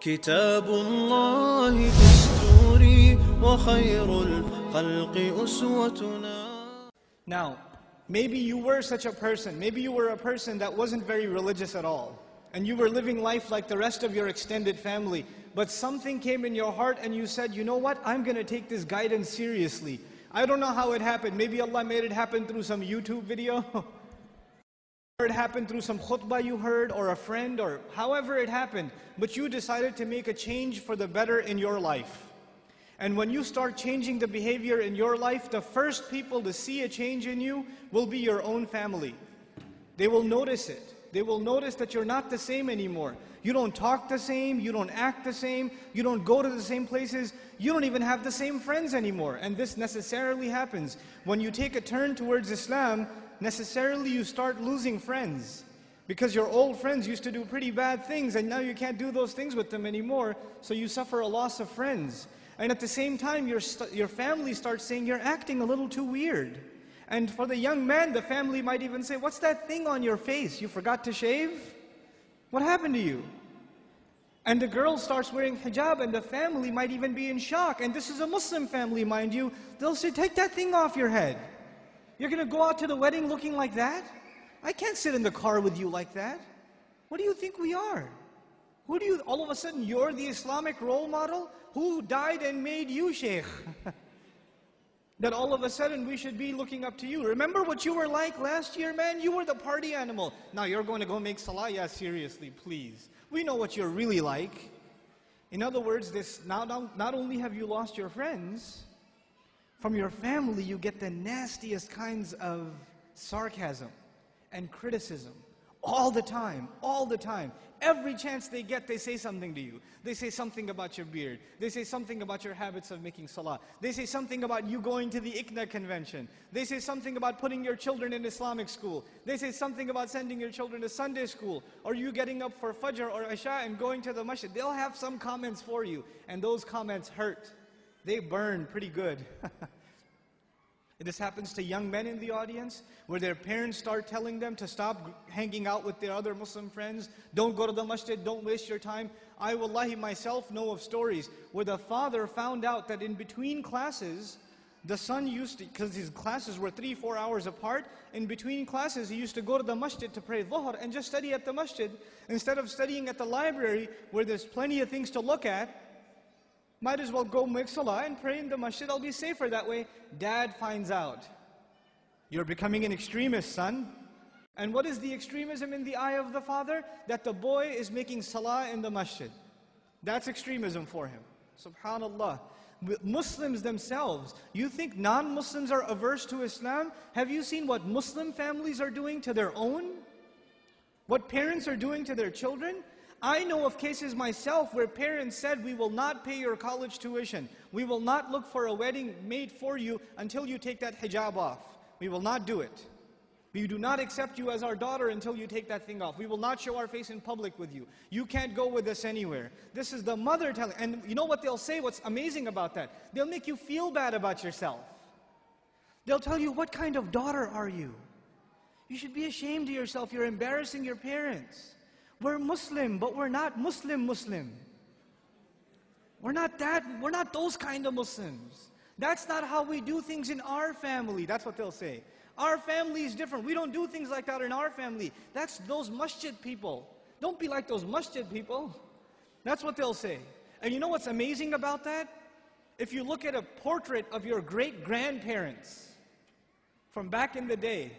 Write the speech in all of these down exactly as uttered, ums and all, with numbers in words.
كتاب الله دستوري وخير الخلق أسوتنا. Now, maybe you were such a person, maybe you were a person that wasn't very religious at all, and you were living life like the rest of your extended family, but something came in your heart and you said, you know what, I'm going to take this guidance seriously. I don't know how it happened. Maybe Allah made it happen through some YouTube video, or it happened through some khutbah you heard, or a friend, or however it happened, but you decided to make a change for the better in your life. And when you start changing the behavior in your life, the first people to see a change in you will be your own family. They will notice it. They will notice that you're not the same anymore. You don't talk the same, you don't act the same, you don't go to the same places, you don't even have the same friends anymore. And this necessarily happens. When you take a turn towards Islam, necessarily you start losing friends. Because your old friends used to do pretty bad things and now you can't do those things with them anymore, so you suffer a loss of friends. And at the same time, your, your family starts saying, you're acting a little too weird. And for the young man, the family might even say, what's that thing on your face? You forgot to shave? What happened to you? And the girl starts wearing hijab and the family might even be in shock. And this is a Muslim family, mind you. They'll say, take that thing off your head. You're going to go out to the wedding looking like that? I can't sit in the car with you like that. What do you think we are? Who do you, all of a sudden, you're the Islamic role model? Who died and made you, Shaykh? That all of a sudden we should be looking up to you. Remember what you were like last year, man? You were the party animal. Now you're going to go make salah? Yeah, seriously, please. We know what you're really like. In other words, this not, not only have you lost your friends, from your family you get the nastiest kinds of sarcasm and criticism. All the time, all the time. Every chance they get, they say something to you. They say something about your beard. They say something about your habits of making salah. They say something about you going to the Ikna convention. They say something about putting your children in Islamic school. They say something about sending your children to Sunday school, or you getting up for Fajr or Isha and going to the masjid. They'll have some comments for you, and those comments hurt. They burn pretty good. This happens to young men in the audience, where their parents start telling them to stop hanging out with their other Muslim friends, don't go to the masjid, don't waste your time. I wallahi myself know of stories where the father found out that in between classes, the son used to, because his classes were three, four hours apart, in between classes he used to go to the masjid to pray dhuhr and just study at the masjid. Instead of studying at the library, where there's plenty of things to look at, might as well go make salah and pray in the masjid, I'll be safer that way. Dad finds out. You're becoming an extremist, son. And what is the extremism in the eye of the father? That the boy is making salah in the masjid. That's extremism for him. Subhanallah. Muslims themselves, you think non-Muslims are averse to Islam? Have you seen what Muslim families are doing to their own? What parents are doing to their children? I know of cases myself where parents said, we will not pay your college tuition. We will not look for a wedding made for you until you take that hijab off. We will not do it. We do not accept you as our daughter until you take that thing off. We will not show our face in public with you. You can't go with us anywhere. This is the mother telling. And you know what they'll say? What's amazing about that? They'll make you feel bad about yourself. They'll tell you, what kind of daughter are you? You should be ashamed of yourself. You're embarrassing your parents. We're Muslim, but we're not Muslim Muslim. We're not that, we're not those kind of Muslims. That's not how we do things in our family. That's what they'll say. Our family is different. We don't do things like that in our family. That's those masjid people. Don't be like those masjid people. That's what they'll say. And you know what's amazing about that? If you look at a portrait of your great-grandparents from back in the day,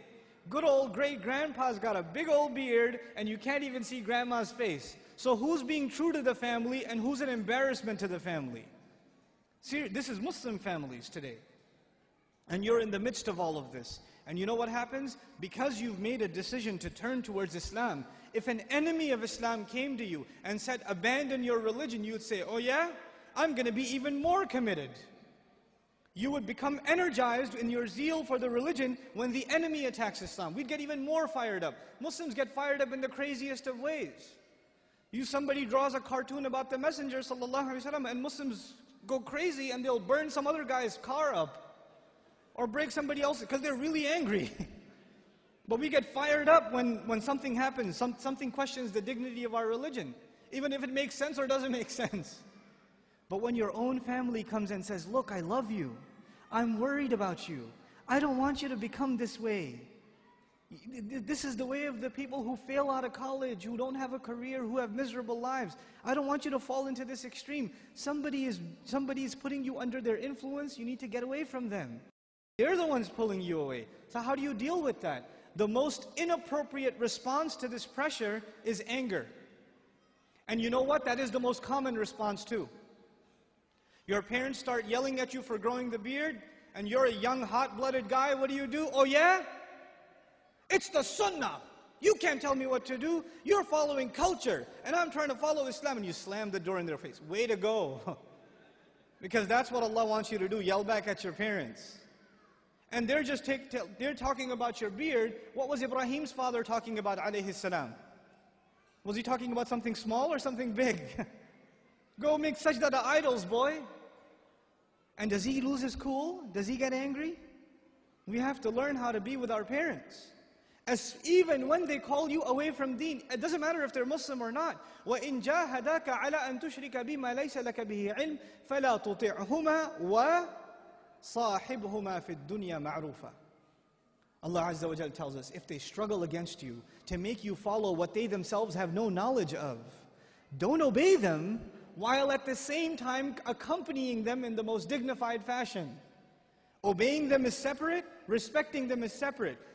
good old great-grandpa's got a big old beard and you can't even see grandma's face. So who's being true to the family and who's an embarrassment to the family? See, this is Muslim families today. And you're in the midst of all of this. And you know what happens? Because you've made a decision to turn towards Islam, if an enemy of Islam came to you and said, abandon your religion, you'd say, oh yeah? I'm going to be even more committed. You would become energized in your zeal for the religion when the enemy attacks Islam. We'd get even more fired up. Muslims get fired up in the craziest of ways. You, somebody draws a cartoon about the Messenger ﷺ and Muslims go crazy and they'll burn some other guy's car up or break somebody else's because they're really angry. But we get fired up when, when something happens, some, something questions the dignity of our religion. even if it makes sense or doesn't make sense. But when your own family comes and says, look, I love you, I'm worried about you, I don't want you to become this way. This is the way of the people who fail out of college, who don't have a career, who have miserable lives. I don't want you to fall into this extreme. Somebody is, somebody is putting you under their influence, you need to get away from them. They're the ones pulling you away. So how do you deal with that? The most inappropriate response to this pressure is anger. And you know what? That is the most common response too. Your parents start yelling at you for growing the beard, and you're a young, hot-blooded guy. What do you do? Oh yeah? It's the sunnah. You can't tell me what to do. You're following culture, and I'm trying to follow Islam. And you slam the door in their face. Way to go. Because that's what Allah wants you to do. Yell back at your parents. And they're just take, they're talking about your beard. What was Ibrahim's father talking about, alayhi salam? Was he talking about something small or something big? Go make sajdah to idols, boy. And does he lose his cool? Does he get angry? We have to learn how to be with our parents. As even when they call you away from deen, it doesn't matter if they're Muslim or not. وَإِن جَاهَدَاكَ عَلَىٰ أَن تُشْرِكَ بِمَا لَيْسَ لَكَ بِهِ عِلْمٍ فَلَا تُطِعْهُمَا وَصَاحِبْهُمَا فِي الدُّنْيَا مَعْرُوفًا. Allah Azza wa Jal tells us, if they struggle against you to make you follow what they themselves have no knowledge of, don't obey them, while at the same time accompanying them in the most dignified fashion. Obeying them is separate, respecting them is separate.